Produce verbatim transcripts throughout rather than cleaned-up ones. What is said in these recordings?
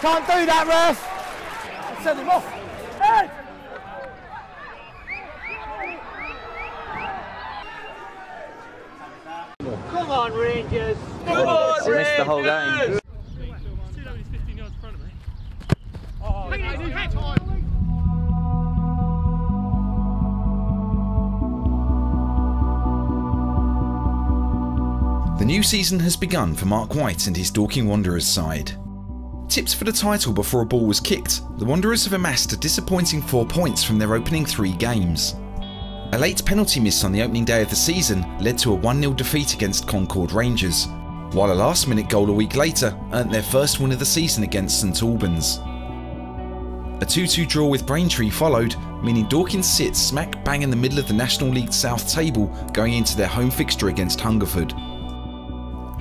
Can't do that, ref. Send him off. Hey! Come on, Rangers. Come on, Rangers. Missed the whole game. The new season has begun for Mark White and his Dorking Wanderers side. Tipped for the title before a ball was kicked, the Wanderers have amassed a disappointing four points from their opening three games. A late penalty miss on the opening day of the season led to a one nil defeat against Concord Rangers, while a last-minute goal a week later earned their first win of the season against Saint Albans. A two two draw with Braintree followed, meaning Dorking sits smack bang in the middle of the National League South table going into their home fixture against Hungerford.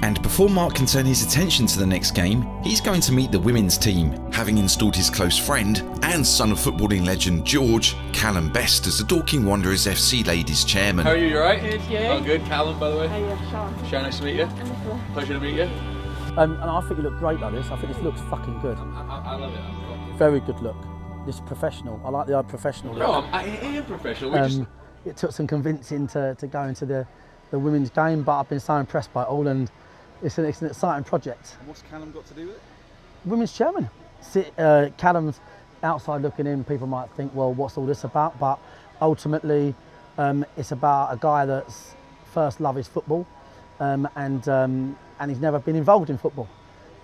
And before Mark can turn his attention to the next game, he's going to meet the women's team, having installed his close friend and son of footballing legend George, Callum Best, as the Dorking Wanderers F C ladies chairman. How are you, you alright? Good, you? Oh, good, Callum, by the way. How are you, Sean? Sean, nice to meet you. Pleasure to meet you. Um, and I think you look great like this. I think this looks fucking good. I, I, I love it. I Very good look. This is professional. I like the old professional look. No, I'm, I am professional. Um, just... It took some convincing to, to go into the, the women's game, but I've been so impressed by it all, and it's an, it's an exciting project. And what's Callum got to do with it? Women's chairman. Uh, Callum's outside looking in. People might think, well, what's all this about? But ultimately, um, it's about a guy that's first love is football, um, and um, and he's never been involved in football.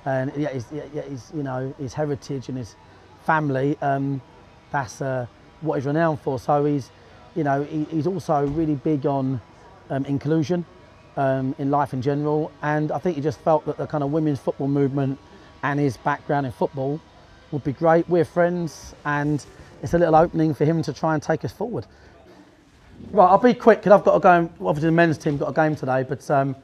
And yeah, his, yeah, his, you know, his heritage and his family, um, that's uh, what he's renowned for. So he's, you know, he, he's also really big on um, inclusion. Um, in life in general, and I think he just felt that the kind of women's football movement and his background in football would be great. We're friends, and it's a little opening for him to try and take us forward. Right, I'll be quick because I've got to go and, obviously the men's team got a game today, but um,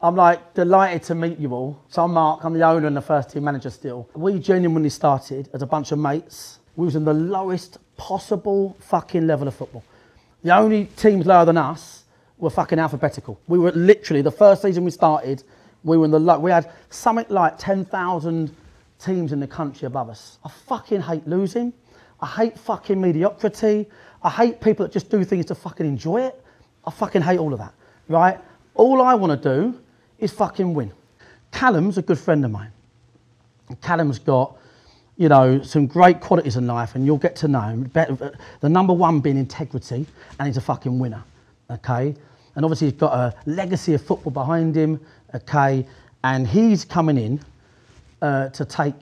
I'm like delighted to meet you all. So I'm Mark, I'm the owner and the first team manager still. We genuinely started as a bunch of mates. We was in the lowest possible fucking level of football. The only teams lower than us were fucking alphabetical. We were literally, the first season we started, we were in the low. We had something like ten thousand teams in the country above us. I fucking hate losing. I hate fucking mediocrity. I hate people that just do things to fucking enjoy it. I fucking hate all of that, right? All I want to do is fucking win. Callum's a good friend of mine. Callum's got, you know, some great qualities in life, and you'll get to know him. The number one being integrity, and he's a fucking winner, okay? And obviously he's got a legacy of football behind him, okay? And he's coming in uh, to take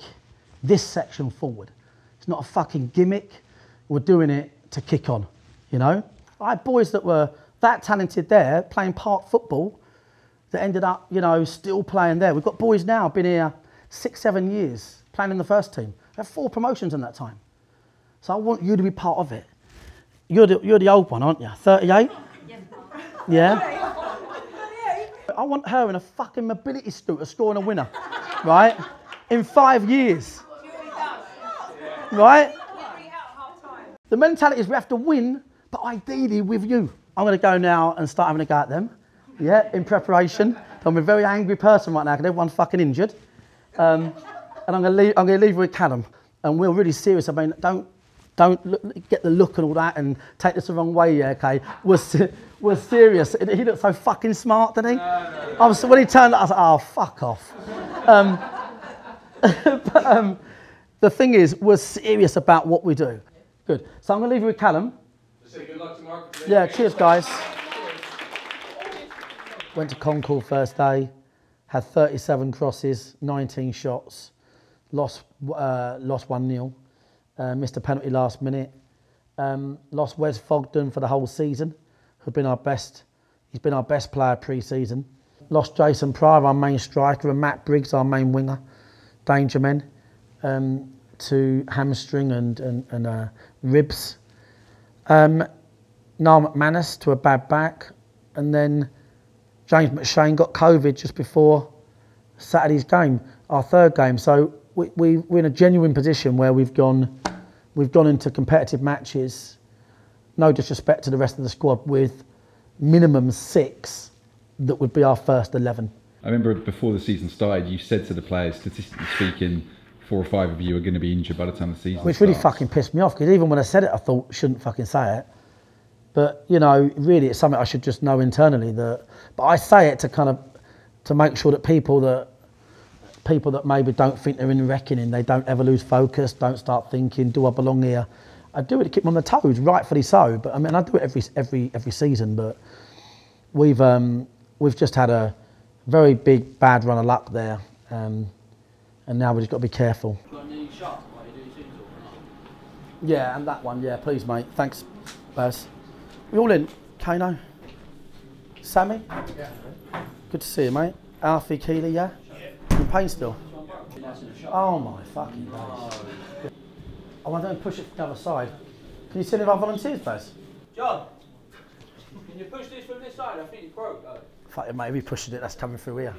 this section forward. It's not a fucking gimmick. We're doing it to kick on, you know? I had boys that were that talented there, playing park football, that ended up, you know, still playing there. We've got boys now, been here six, seven years, playing in the first team. We had four promotions in that time. So I want you to be part of it. You're the, you're the old one, aren't you? thirty-eight? Yeah. I want her in a fucking mobility scooter scoring a winner, right? In five years. Right? The mentality is we have to win, but ideally with you. I'm going to go now and start having a go at them. Yeah, in preparation. I'm a very angry person right now because everyone's fucking injured. Um, and I'm going to leave, I'm going to leave with Callum. And we're really serious. I mean, don't. Don't look, get the look and all that and take this the wrong way, yeah, okay? We're, se we're serious. He looked so fucking smart, didn't he? No, no, no, I was, when he turned up, I was like, oh, fuck off. um, but um, the thing is, we're serious about what we do. Good. So I'm going to leave you with Callum. Just say good luck to Mark. Yeah, cheers, guys. Went to Concord first day, had thirty-seven crosses, nineteen shots, lost, uh, lost one nil. Uh, missed a penalty last minute. Um, lost Wes Fogden for the whole season, who'd been our best. He's been our best player pre-season. Lost Jason Pryor, our main striker, and Matt Briggs, our main winger, danger men, um, to hamstring and and, and uh, ribs. Um, Niall McManus to a bad back, and then James McShane got COVID just before Saturday's game, our third game. So we, we we're in a genuine position where we've gone. We've gone into competitive matches, no disrespect to the rest of the squad, with minimum six that would be our first eleven. I remember before the season started, you said to the players, statistically speaking, four or five of you are going to be injured by the time the season Which starts. Really fucking pissed me off, because even when I said it, I thought, shouldn't fucking say it. But, you know, really it's something I should just know internally. That, but I say it to kind of, to make sure that people that, people that maybe don't think they're in reckoning, they don't ever lose focus, don't start thinking, do I belong here? I do it to keep them on their toes, rightfully so. But I mean, I do it every every every season. But we've um, we've just had a very big bad run of luck there, um, and now we've just got to be careful. Got any shots while you do teams or not? Yeah, and that one. Yeah, please, mate. Thanks, Baz. We all in. Kano, Sammy. Yeah. Good to see you, mate. Alfie Keeley. Yeah. Yeah. You in pain still? Oh my fucking days. Oh, I don't push it from the other side. Can you see any of our volunteers, Baz? John, can you push this from this side? I think you broke, though. Fuck it, mate. If you pushed it, that's coming through here.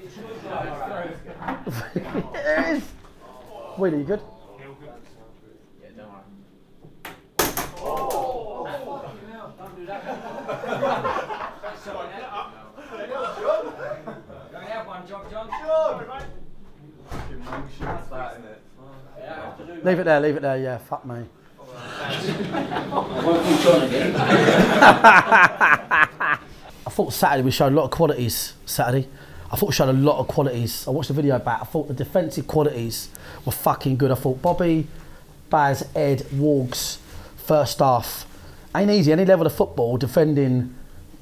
It is. Wait, are you good? Yeah, don't worry. Oh! Fucking hell. Don't do that. That's someone else. Don't have one job, John. John! Fucking long shit's that, isn't it? Leave it there, leave it there, yeah, fuck me. I thought Saturday we showed a lot of qualities, Saturday. I thought we showed a lot of qualities. I watched the video back, I thought the defensive qualities were fucking good. I thought Bobby, Baz, Ed, Wargs, first half. Ain't easy, any level of football, defending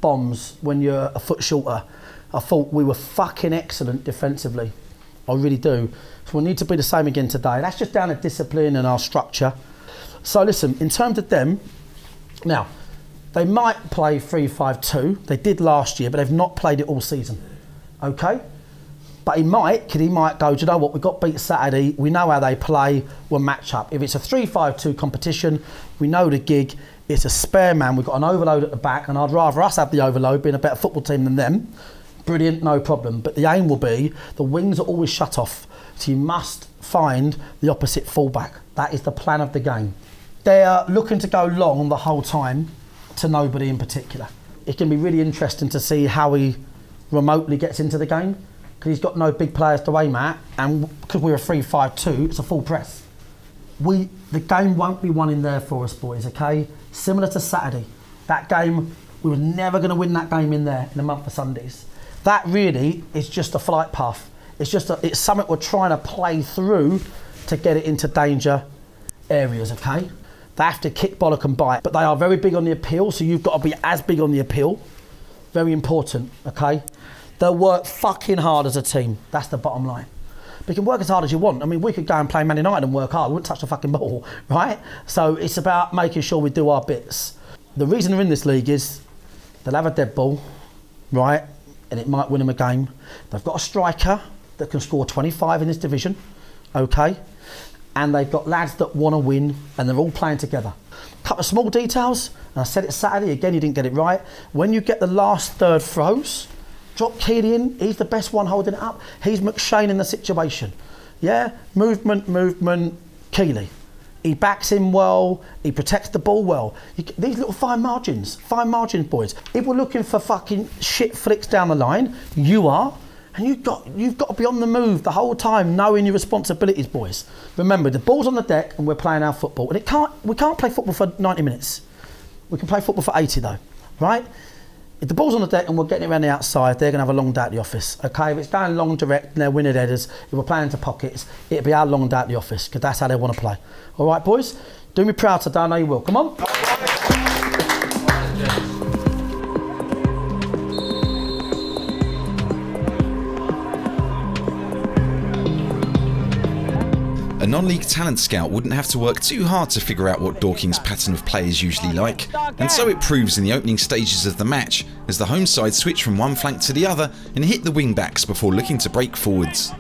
bombs when you're a foot shorter. I thought we were fucking excellent defensively. I really do. So we'll need to be the same again today. That's just down to discipline and our structure. So listen, in terms of them, now, they might play three five two. They did last year, but they've not played it all season, okay? But he might, because he might go, do you know what, we got beat Saturday, we know how they play, we'll match up. If it's a three five two competition, we know the gig, it's a spare man, we've got an overload at the back, and I'd rather us have the overload, being a better football team than them. Brilliant, no problem. But the aim will be, the wings are always shut off. So you must find the opposite fullback. That is the plan of the game. They're looking to go long the whole time to nobody in particular. It can be really interesting to see how he remotely gets into the game, because he's got no big players to aim at, and because we're a three five two, it's a full press. We, the game won't be won in there for us, boys, okay? Similar to Saturday. That game, we were never going to win that game in there in a month of Sundays. That really is just a flight path. It's just a, it's something we're trying to play through to get it into danger areas, okay? They have to kick, bollock and bite, but they are very big on the appeal, so you've got to be as big on the appeal. Very important, okay? They'll work fucking hard as a team. That's the bottom line. But you can work as hard as you want. I mean, we could go and play Man United and work hard. We wouldn't touch the fucking ball, right? So it's about making sure we do our bits. The reason they're in this league is they'll have a dead ball, right? And it might win them a game. They've got a striker that can score twenty-five in this division, okay? And they've got lads that want to win, and they're all playing together. A couple of small details, and I said it Saturday, again, you didn't get it right. When you get the last third throws, drop Keeley in, he's the best one holding it up. He's McShane in the situation. Yeah, movement, movement, Keeley. He backs in well, he protects the ball well. You, these little fine margins, fine margins, boys. If we're looking for fucking shit flicks down the line, you are, and you've got, you've got to be on the move the whole time, knowing your responsibilities, boys. Remember, the ball's on the deck and we're playing our football. And it can't, we can't play football for ninety minutes. We can play football for eighty though, right? If the ball's on the deck and we're getting it around the outside, they're going to have a long day at the office, okay? If it's going long direct and they're winning headers, if we're playing into pockets, it'll be our long day at the office, because that's how they want to play. All right, boys? Do me proud today, I know you will. Come on. A non-league talent scout wouldn't have to work too hard to figure out what Dorking's pattern of play is usually like, and so it proves in the opening stages of the match, as the home side switch from one flank to the other and hit the wing-backs before looking to break forwards.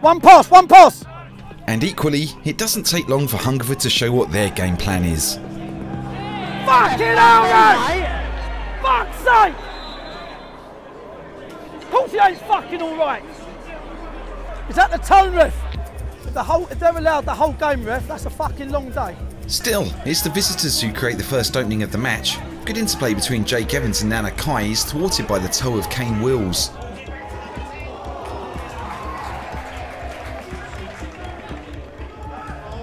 One pass, one pass! And equally, it doesn't take long for Hungerford to show what their game plan is. Fuck it out, guys! Fuck's sake! Courtier's fucking alright! Is that the tone, ref? The whole, if they're allowed the whole game, ref, that's a fucking long day. Still, it's the visitors who create the first opening of the match. Good interplay between Jake Evans and Nana Kai is thwarted by the toe of Kane Wills.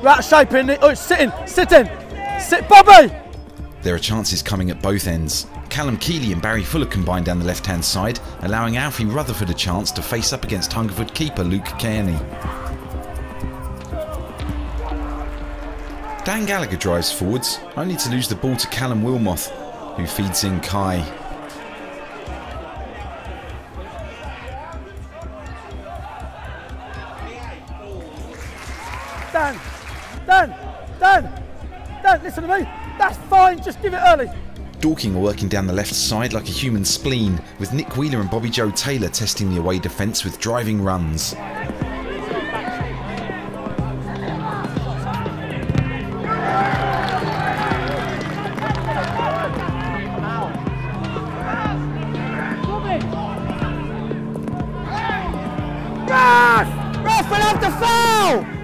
Right shape in it. Oh, it's sitting, sitting. Sit, Bobby! There are chances coming at both ends. Callum Keeley and Barry Fuller combine down the left-hand side, allowing Alfie Rutherford a chance to face up against Hungerford keeper Luke Kearney. Dan Gallagher drives forwards, only to lose the ball to Callum Wilmoth, who feeds in Kai. Dan! Dan! Dan! Dan, listen to me! That's fine, just give it early! Dorking are working down the left side like a human spleen, with Nick Wheeler and Bobby Joe Taylor testing the away defence with driving runs.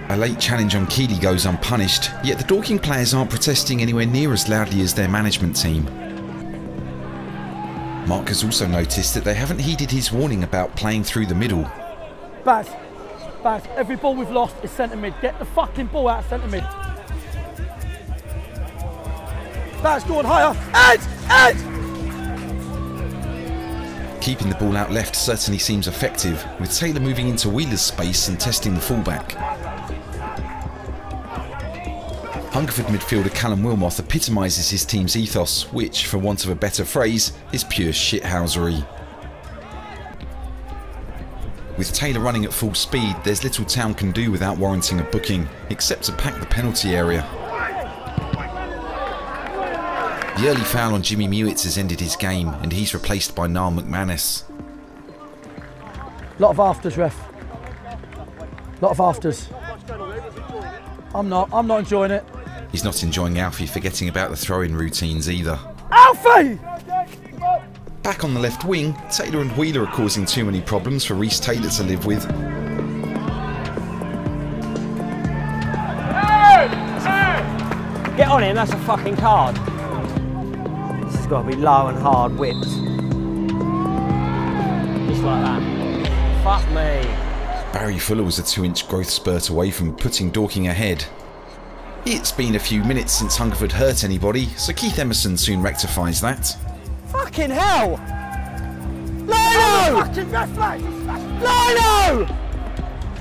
A late challenge on Keeley goes unpunished, yet the Dorking players aren't protesting anywhere near as loudly as their management team. Mark has also noticed that they haven't heeded his warning about playing through the middle. Baz, Baz, every ball we've lost is centre mid. Get the fucking ball out of centre mid. Baz, going higher. Ed! Ed! Keeping the ball out left certainly seems effective, with Taylor moving into Wheeler's space and testing the fullback. Hungerford midfielder Callum Wilmoth epitomises his team's ethos, which, for want of a better phrase, is pure shithousery. With Taylor running at full speed, there's little Town can do without warranting a booking, except to pack the penalty area. The early foul on Jimmy Mewitz has ended his game, and he's replaced by Niall McManus. A lot of afters, ref. A lot of afters. I'm not. I'm not enjoying it. He's not enjoying Alfie forgetting about the throw-in routines either. Alfie! Back on the left wing, Taylor and Wheeler are causing too many problems for Rhys Taylor to live with. Get on him, that's a fucking card. This has got to be low and hard whipped. Just like that. Fuck me. Barry Fuller was a two-inch growth spurt away from putting Dorking ahead. It's been a few minutes since Hungerford hurt anybody, so Keith Emerson soon rectifies that. Fucking hell! Lino! Fucking reflex! Lino!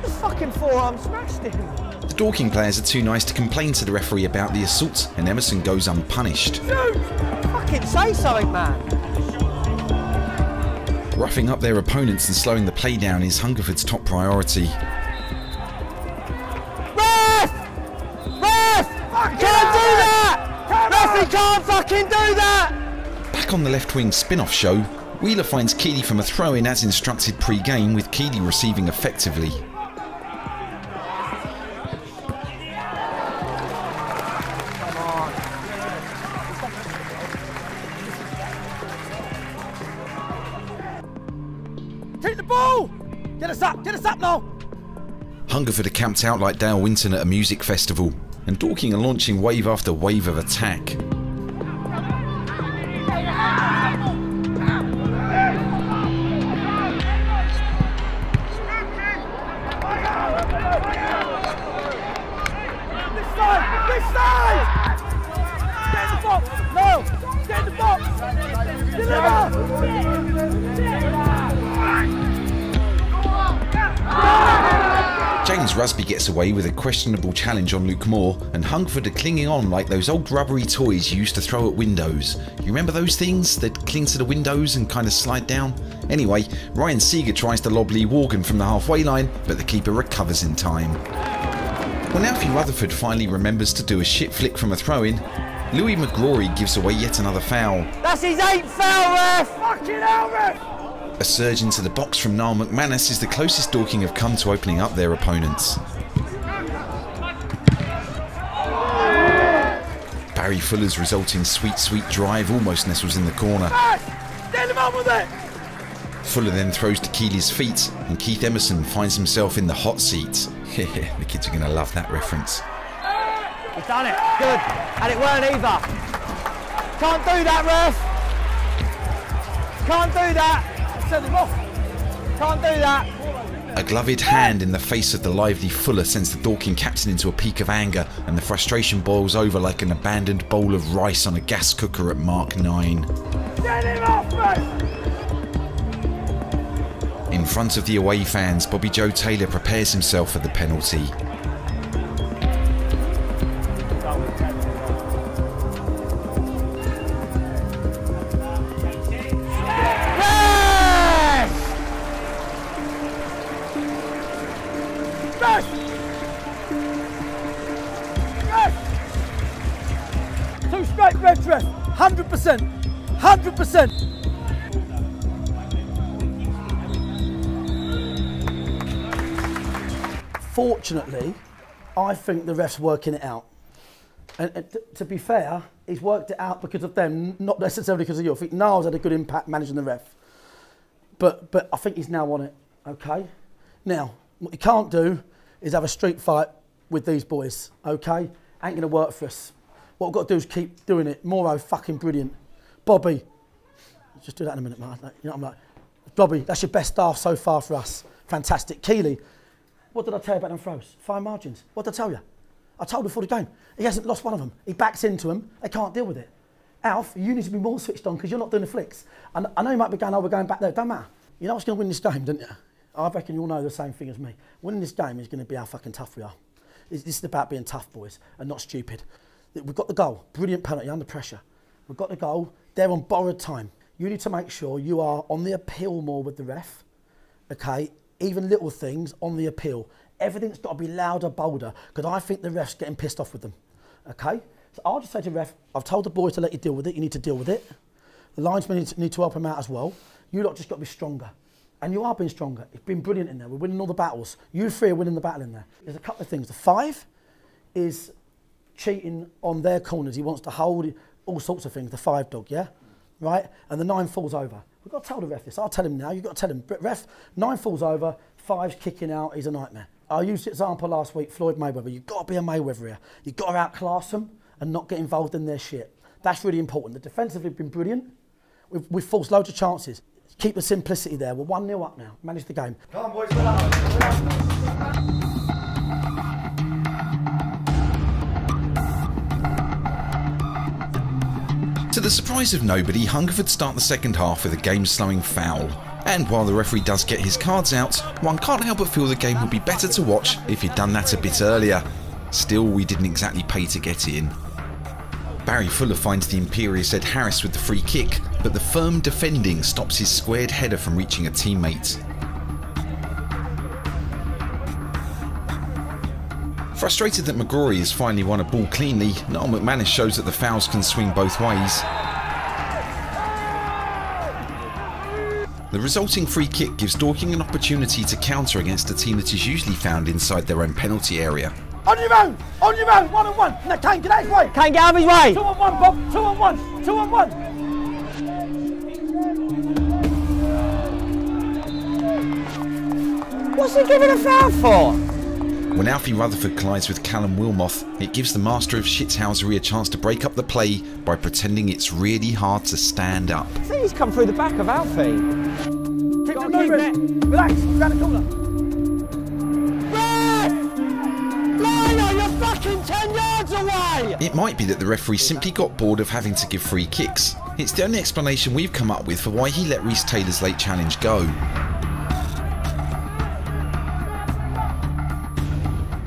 The fucking forearm smashed him. The Dorking players are too nice to complain to the referee about the assault, and Emerson goes unpunished. Shoot! Fucking say something, man! Roughing up their opponents and slowing the play down is Hungerford's top priority. Ref! Ref! Can't do that! Ref, he can't fucking do that! Back on the left wing spin-off show, Wheeler finds Keeley from a throw-in as instructed pre-game, with Keeley receiving effectively. Hungerford are camped out like Dale Winton at a music festival, and Dorking are launching wave after wave of attack. James Rusby gets away with a questionable challenge on Luke Moore, and Hungerford are clinging on like those old rubbery toys you used to throw at windows. You remember those things that cling to the windows and kind of slide down? Anyway, Ryan Seager tries to lob Lee Worgan from the halfway line, but the keeper recovers in time. When Alfie Rutherford finally remembers to do a shit flick from a throw-in, Louis McGrory gives away yet another foul. That's his eighth foul, ref! Fucking hell, ref! A surge into the box from Niall McManus is the closest Dorking have come to opening up their opponents. Barry Fuller's resulting sweet, sweet drive almost nestles in the corner. Fuller then throws to Keeley's feet, and Keith Emerson finds himself in the hot seat. The kids are going to love that reference. We've done it, good, and it weren't either. Can't do that, ref. Can't do that. Can't do that. A gloved hand in the face of the lively Fuller sends the Dorking captain into a peak of anger, and the frustration boils over like an abandoned bowl of rice on a gas cooker at Mark nine. Get him off, mate! In front of the away fans, Bobby Joe Taylor prepares himself for the penalty. one hundred percent, one hundred percent. Fortunately, I think the ref's working it out. And, and to be fair, he's worked it out because of them, not necessarily because of you. I think Niall's had a good impact managing the ref. But, but I think he's now on it, okay? Now, what you can't do is have a street fight with these boys, okay? Ain't going to work for us. What I've got to do is keep doing it. Moro, fucking brilliant. Bobby, just do that in a minute, man. You know what I'm like? Bobby, that's your best half so far for us. Fantastic. Keeley, what did I tell you about them throws? Fine margins. What did I tell you? I told him before the game. He hasn't lost one of them. He backs into them. They can't deal with it. Alf, you need to be more switched on because you're not doing the flicks. And I know you might be going, oh, we're going back there. Don't matter. You know what's going to win this game, don't you? I reckon you'll know the same thing as me. Winning this game is going to be how fucking tough we are. This is about being tough, boys, and not stupid. We've got the goal, brilliant penalty under pressure. We've got the goal, they're on borrowed time. You need to make sure you are on the appeal more with the ref, okay? Even little things on the appeal. Everything's got to be louder, bolder, because I think the ref's getting pissed off with them, okay? So I'll just say to the ref, I've told the boys to let you deal with it, you need to deal with it. The linesmen need to, need to help them out as well. You lot just got to be stronger. And you are being stronger. It's been brilliant in there. We're winning all the battles. You three are winning the battle in there. There's a couple of things. The five is cheating on their corners. He wants to hold all sorts of things, the five dog, yeah? Right? And the nine falls over. We've got to tell the ref this. I'll tell him now. You've got to tell him. Ref, nine falls over, five's kicking out. He's a nightmare. I used the example last week, Floyd Mayweather. You've got to be a Mayweather here. You've got to outclass them and not get involved in their shit. That's really important. The defensively have been brilliant. We've, we've forced loads of chances. Keep the simplicity there. We're one nil up now. Manage the game. Come on, boys. Get up. Get up. To the surprise of nobody, Hungerford start the second half with a game-slowing foul. And while the referee does get his cards out, one can't help but feel the game would be better to watch if he'd done that a bit earlier. Still, we didn't exactly pay to get in. Barry Fuller finds the imperious Ed Harris with the free kick, but the firm defending stops his squared header from reaching a teammate. Frustrated that McGrory has finally won a ball cleanly, Niall McManus shows that the fouls can swing both ways. The resulting free kick gives Dorking an opportunity to counter against a team that is usually found inside their own penalty area. On your own! On your own! One on one! No, Kane, get out of his way! Kane, get out of his way! Two on one, Bob! Two on one! Two on one! What's he giving a foul for? When Alfie Rutherford collides with Callum Wilmoth, it gives the master of shithousery a chance to break up the play by pretending it's really hard to stand up. I think he's come through the back of Alfie. Keep the movement. Relax, round the corner. Ref! Lionel, you're fucking ten yards away! It might be that the referee simply got bored of having to give free kicks. It's the only explanation we've come up with for why he let Rhys Taylor's late challenge go.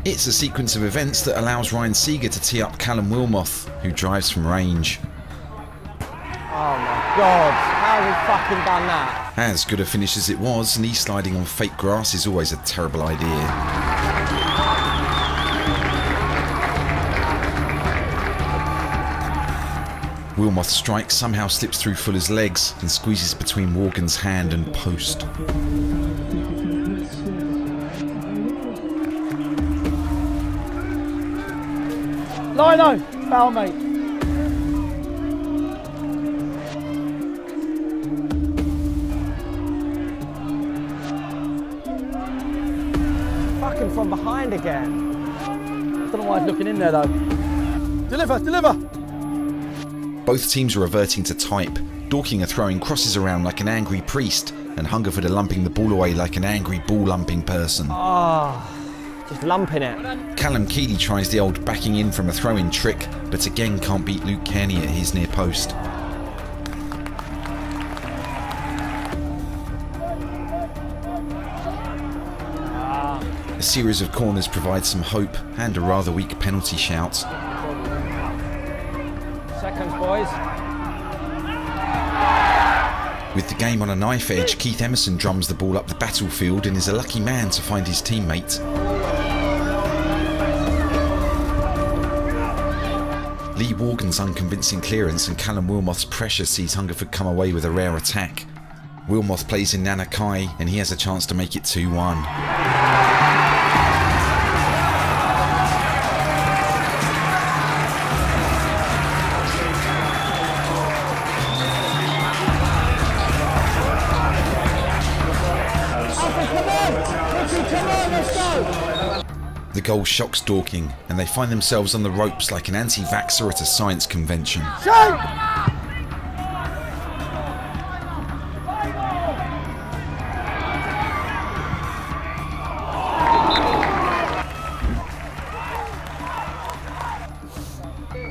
It's a sequence of events that allows Ryan Seager to tee up Callum Wilmoth, who drives from range. Oh my God, how have we fucking done that? As good a finish as it was, knee sliding on fake grass is always a terrible idea. Wilmoth's strike somehow slips through Fuller's legs and squeezes between Morgan's hand and post. No, no, foul, mate. Fucking from behind again. I don't know why I'm looking in there, though. Deliver, deliver! Both teams are reverting to type. Dorking are throwing crosses around like an angry priest. and Hungerford are lumping the ball away like an angry ball-lumping person. Oh. Just lumping it. Callum Keeley tries the old backing in from a throw-in trick, but again can't beat Luke Kearney at his near post. Ah. A series of corners provides some hope and a rather weak penalty shout. Seconds, boys. With the game on a knife edge, Keith Emerson drums the ball up the battlefield and is a lucky man to find his teammate. Lee Worgan's unconvincing clearance and Callum Wilmoth's pressure sees Hungerford come away with a rare attack. Wilmoth plays in Nana Kai and he has a chance to make it two one. The goal shocks Dorking, and they find themselves on the ropes like an anti-vaxxer at a science convention.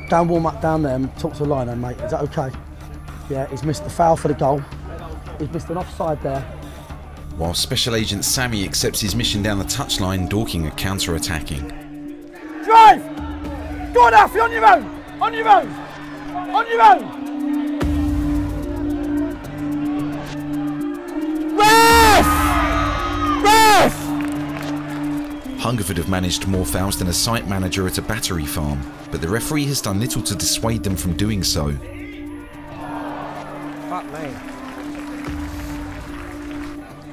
Don't warm up down there and talk to the lineman, mate. Is that okay? Yeah, he's missed the foul for the goal. He's missed an offside there. While Special Agent Sammy accepts his mission down the touchline, Dorking are counter-attacking. Drive! Go on, Alfie, on your own! On your own! On your own! Ref! Ref! Hungerford have managed more fouls than a site manager at a battery farm, but the referee has done little to dissuade them from doing so. Fuck me.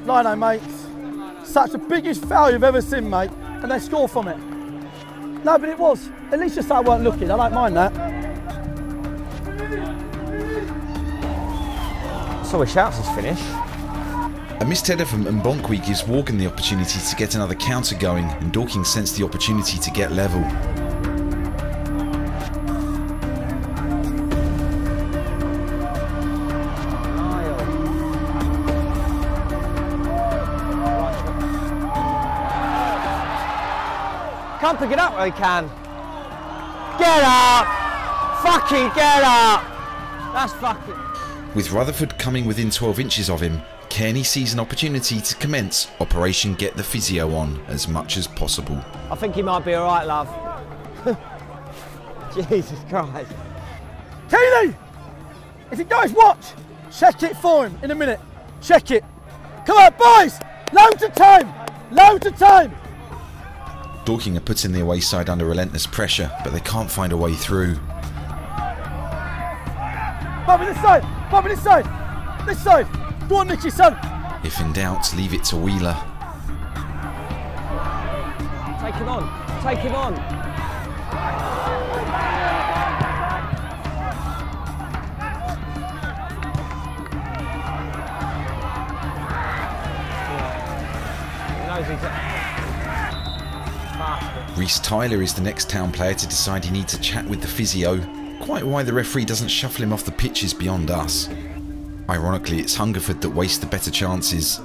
nine oh, mate. Such the biggest foul you've ever seen, mate. And they score from it. No, but it was. At least just I weren't looking. I don't mind that. So we shouts his finish. A missed header from Mbonkwi gives Worgan the opportunity to get another counter going, and Dorking sense the opportunity to get level. Can't pick it up. I can. Get up! Fucking get up! That's fucking... With Rutherford coming within twelve inches of him, Kearney sees an opportunity to commence Operation Get the Physio on as much as possible. I think he might be alright, love. Jesus Christ. Keeley! If he goes, watch! Check it for him in a minute. Check it. Come on, boys! Loads of time! Loads of time! Dorking are putting their away side under relentless pressure, but they can't find a way through. Bobby, this side! Bobby, this side! This side! Go on, Nicky, son! If in doubt, leave it to Wheeler. Take him on! Take him on! He knows he's... Rhys Taylor is the next Town player to decide he needs a chat with the physio. Quite why the referee doesn't shuffle him off the pitch is beyond us. Ironically, it's Hungerford that waste the better chances.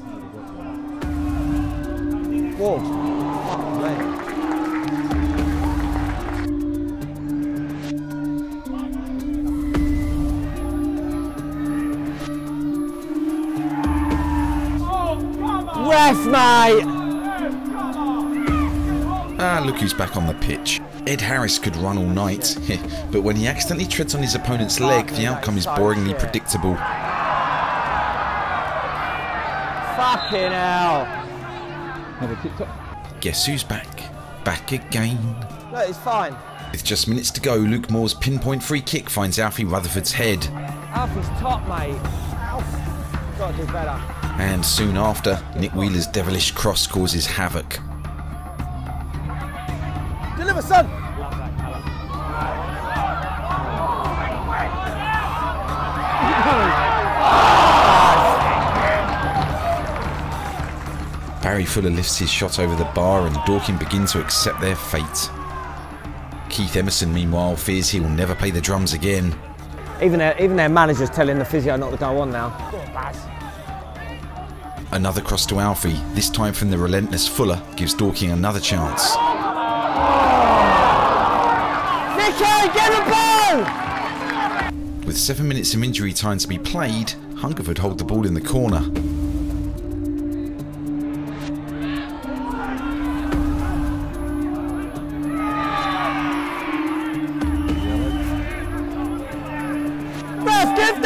Whoa. Oh, ref, mate! Ah, look who's back on the pitch. Ed Harris could run all night, but when he accidentally treads on his opponent's leg, the outcome is boringly predictable. Fucking hell! Guess who's back? Back again. No, it's fine. With just minutes to go, Luke Moore's pinpoint free kick finds Alfie Rutherford's head. Alfie's top, mate. Alfie's got to do better. And soon after, Nick Wheeler's devilish cross causes havoc. Deliver, son! Love that, Callum. Barry Fuller lifts his shot over the bar and Dorking begin to accept their fate. Keith Emerson, meanwhile, fears he will never play the drums again. Even their, even their manager's telling the physio not to go on now. Go on, Baz. Another cross to Alfie, this time from the relentless Fuller, gives Dorking another chance. Vicky, get the ball! With seven minutes of injury time to be played, Hungerford hold the ball in the corner.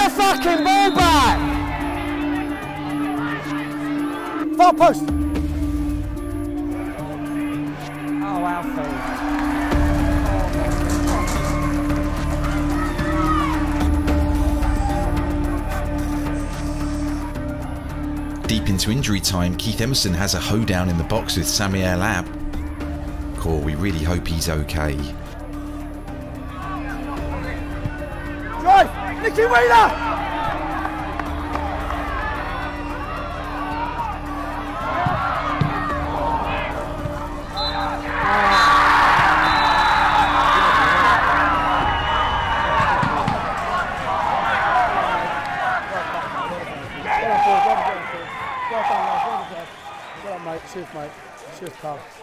Fucking ball back! Far post! Oh, Alfie. Deep into injury time, Keith Emerson has a hoedown in the box with Samuel Abb. Core, we really hope he's okay. Drive! Nicky Wheeler!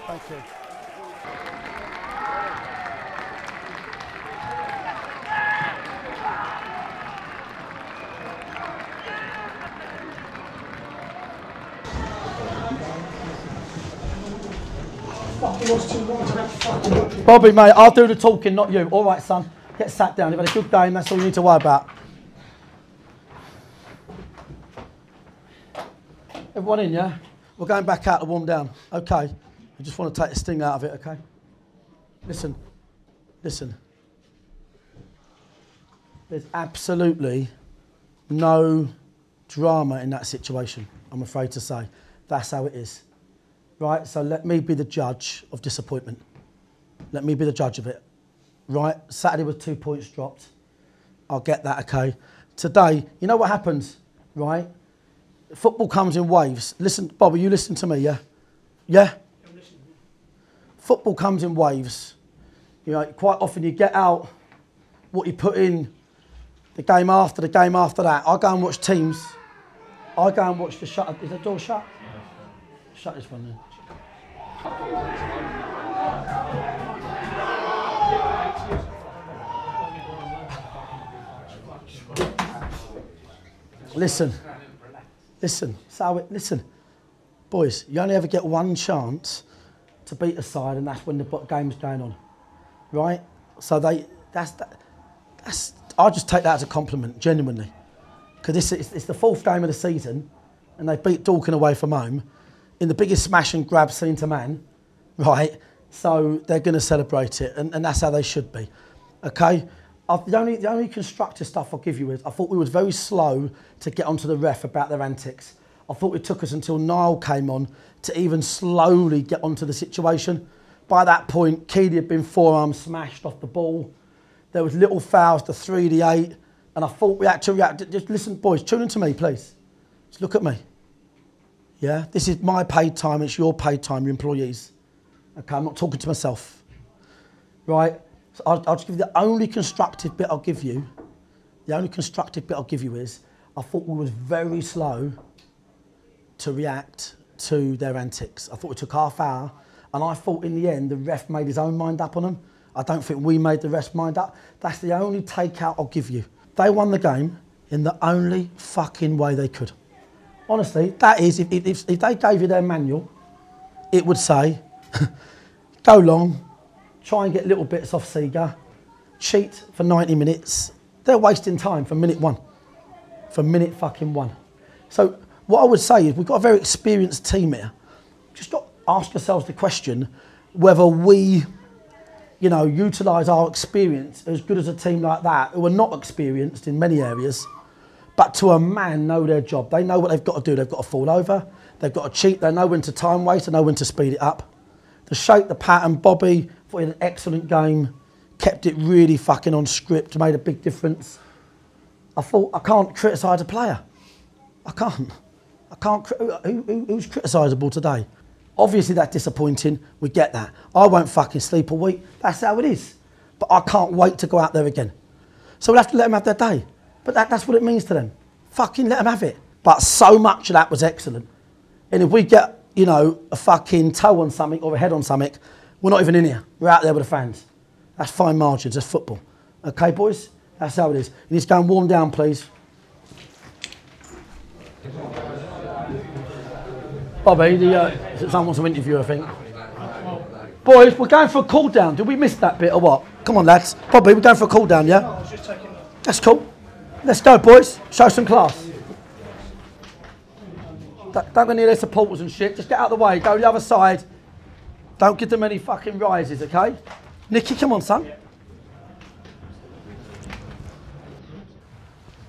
Thank you. Bobby, mate, I'll do the talking, not you. All right, son. Get sat down. You've had a good day, and that's all you need to worry about. Everyone in, yeah? We're going back out to warm down. Okay. I just want to take the sting out of it, okay? Listen, listen. There's absolutely no drama in that situation, I'm afraid to say. That's how it is, right? So let me be the judge of disappointment. Let me be the judge of it, right? Saturday was two points dropped. I'll get that, okay? Today, you know what happens, right? Football comes in waves. Listen, Bobby, you listen to me, yeah? Yeah? Football comes in waves. You know, quite often you get out what you put in the game after, the game after that. I go and watch teams. I go and watch the shut. Is the door shut? Shut this one then. Listen. Listen. So, listen. Boys, you only ever get one chance to beat a side, and that's when the game's going on, right? So they, that's, that, that's, I just take that as a compliment, genuinely. Because it's, it's, it's the fourth game of the season, and they beat Dorking away from home in the biggest smash and grab seen to man, right? So they're going to celebrate it, and, and that's how they should be, okay? I've, the, only, the only constructive stuff I'll give you is, I thought we were very slow to get onto the ref about their antics. I thought it took us until Niall came on to even slowly get onto the situation. By that point, Keeley had been forearm smashed off the ball. There was little fouls to three, the eight, and I thought we had to react. Just listen, boys, tune into me, please. Just look at me. Yeah, this is my paid time. It's your paid time, your employees. Okay, I'm not talking to myself. Right? So I'll, I'll just give you the only constructive bit I'll give you. The only constructive bit I'll give you is I thought we was very slow to react to their antics. I thought it took half hour, and I thought in the end the ref made his own mind up on them. I don't think we made the ref's mind up. That's the only takeout I'll give you. They won the game in the only fucking way they could. Honestly, that is, if, if, if they gave you their manual, it would say, go long, try and get little bits off Seager, cheat for ninety minutes. They're wasting time from minute one. From minute fucking one. So, what I would say is we've got a very experienced team here. Just got to ask yourselves the question whether we, you know, utilise our experience as good as a team like that, who are not experienced in many areas, but to a man know their job. They know what they've got to do. They've got to fall over. They've got to cheat. They know when to time waste. They know when to speed it up. The shape, the pattern, Bobby, thought he had an excellent game. Kept it really fucking on script. Made a big difference. I thought, I can't criticise a player. I can't. I can't, who, who, who's criticisable today? Obviously that's disappointing, we get that. I won't fucking sleep a week, that's how it is. But I can't wait to go out there again. So we'll have to let them have their day. But that, that's what it means to them. Fucking let them have it. But so much of that was excellent. And if we get, you know, a fucking toe on something or a head on something, we're not even in here. We're out there with the fans. That's fine margins. That's football. Okay, boys? That's how it is. You need to go and warm down, please. Bobby, the, uh, someone wants to interview, I think. Boys, we're going for a cool down. Did we miss that bit or what? Come on, lads. Bobby, we're going for a cool down, yeah? No, I was just taking that. That's cool. Let's go, boys. Show some class. Don't go near their supporters and shit. Just get out of the way. Go the other side. Don't give them any fucking rises, okay? Nicky, come on, son. Yeah.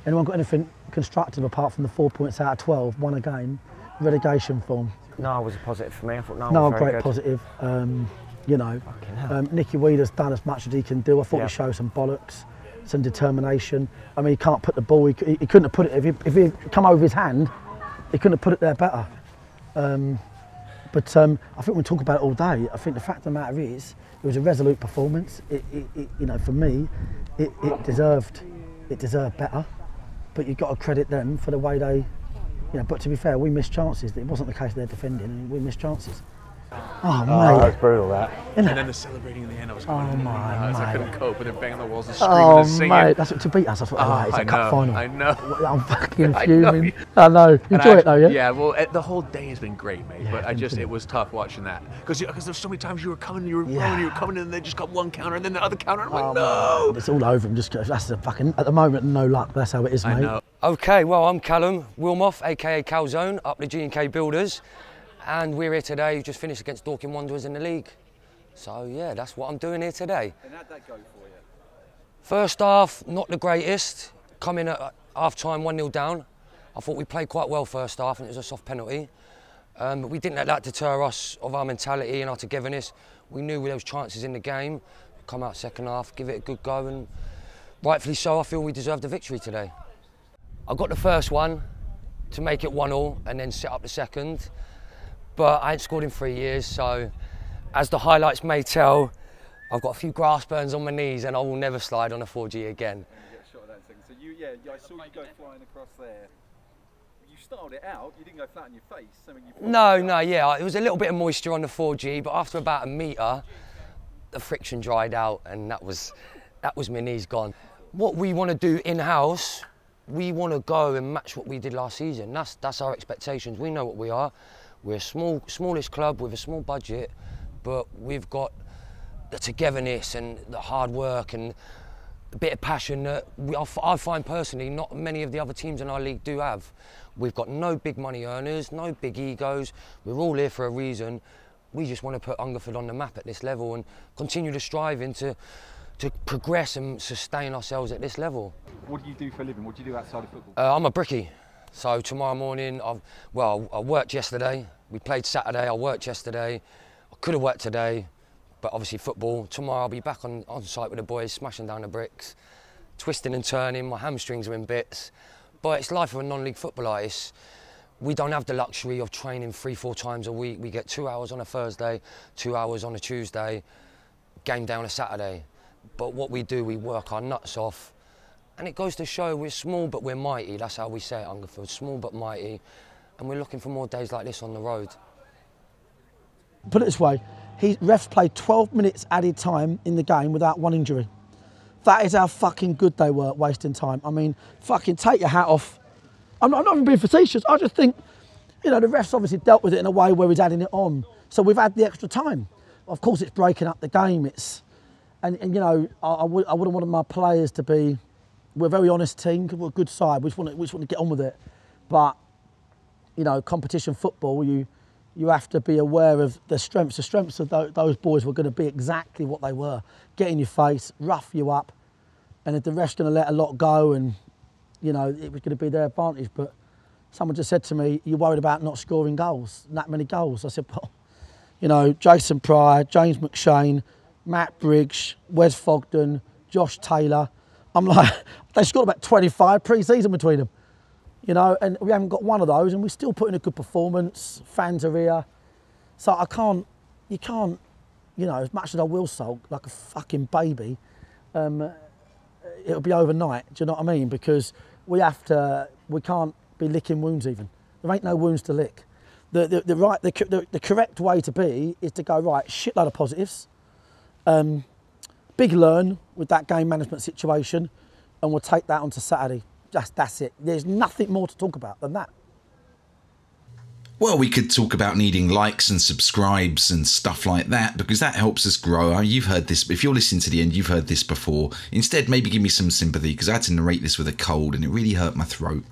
Anyone got anything constructive apart from the four points out of twelve, one a game, relegation form? No, it was a positive for me. I thought no, no, was very great good. Positive. Um, you know, um, Nicky Wheeler's done as much as he can do. I thought yeah. he showed some bollocks, some determination. I mean, he can't put the ball. He, he, he couldn't have put it if he if he come over his hand. He couldn't have put it there better. Um, but um, I think we talk about it all day. I think the fact of the matter is, it was a resolute performance. It, it, it, you know, for me, it, it deserved it deserved better. But you've got to credit them for the way they, you know. But to be fair, we missed chances. It wasn't the case they're defending. We missed chances. Oh, oh mate. That was brutal, that. And then the celebrating in the end, I was going oh, my, I couldn't cope with it banging on the walls and screaming oh, and singing. Oh, mate, that's what to beat us. I thought, oh, right, it's I a know, cup final. I know. I'm fucking fuming. I know. I know. Enjoy I, it though, yeah? Yeah, well, it, the whole day has been great, mate, yeah, but I just, it was tough watching that. Because there's so many times you were coming, you were yeah. rolling, you were coming, and they just got one counter and then the other counter, and I'm like, oh, no! Man. It's all over them. Just, that's the fucking, at the moment, no luck. That's how it is, mate. I know. Okay, well, I'm Callum Wilmoth, aka Calzone, up the G and K Builders. And we're here today, we just finished against Dorking Wanderers in the league. So yeah, that's what I'm doing here today. And how'd that go for you? First half, not the greatest. Come in at half time, one nil down. I thought we played quite well first half and it was a soft penalty. Um, but we didn't let that deter us of our mentality and our togetherness. We knew there was chances in the game. Come out second half, give it a good go, and rightfully so, I feel we deserved the victory today. I got the first one to make it one all and then set up the second. But I ain't scored in three years, so as the highlights may tell, I've got a few grass burns on my knees and I will never slide on a four G again. You get shot at that thing. So you, yeah, I saw you go flying across there. You styled it out, you didn't go flat on your face. I mean, you no, no, yeah, it was a little bit of moisture on the four G, but after about a metre, the friction dried out and that was, that was my knees gone. What we want to do in-house, we want to go and match what we did last season. That's, that's our expectations, we know what we are. We're a small, smallest club with a small budget, but we've got the togetherness and the hard work and a bit of passion that we, I find personally not many of the other teams in our league do have. We've got no big money earners, no big egos. We're all here for a reason. We just want to put Hungerford on the map at this level and continue to strive into to progress and sustain ourselves at this level. What do you do for a living? What do you do outside of football? Uh, I'm a brickie. So tomorrow morning, I've, well, I worked yesterday. We played Saturday, I worked yesterday. I could have worked today, but obviously football. Tomorrow I'll be back on, on site with the boys, smashing down the bricks, twisting and turning, my hamstrings are in bits. But it's life of a non-league footballer. It's, we don't have the luxury of training three, four times a week. We get two hours on a Thursday, two hours on a Tuesday, game day on a Saturday. But what we do, we work our nuts off. And it goes to show we're small but we're mighty. That's how we say it, Hungerford. Small but mighty. And we're looking for more days like this on the road. Put it this way, he, refs played twelve minutes added time in the game without one injury. That is how fucking good they were at wasting time. I mean, fucking take your hat off. I'm not, I'm not even being facetious. I just think, you know, the refs obviously dealt with it in a way where he's adding it on. So we've had the extra time. Of course, it's breaking up the game. It's, and, and you know, I, I, would, I wouldn't want my players to be... We're a very honest team, we're a good side, we just, want to, we just want to get on with it. But, you know, competition football, you you have to be aware of the strengths. The strengths of those, those boys were going to be exactly what they were. Get in your face, rough you up, and if the ref's going to let a lot go and, you know, it was going to be their advantage. But someone just said to me, you're worried about not scoring goals, that many goals. I said, well, you know, Jason Pryor, James McShane, Matt Briggs, Wes Fogden, Josh Taylor. I'm like, they scored about twenty-five pre-season between them, you know, and we haven't got one of those and we're still putting a good performance, fans are here. So I can't, you can't, you know, as much as I will sulk like a fucking baby, um, it'll be overnight, do you know what I mean? Because we have to, we can't be licking wounds even. There ain't no wounds to lick. the, the, the right the, the, the correct way to be is to go, right, shitload of positives, um, big learn with that game management situation, and we'll take that onto Saturday. Just that's it. There's nothing more to talk about than that. Well, we could talk about needing likes and subscribes and stuff like that, because that helps us grow. You've heard this. If you're listening to the end, you've heard this before. Instead, maybe give me some sympathy, because I had to narrate this with a cold and it really hurt my throat.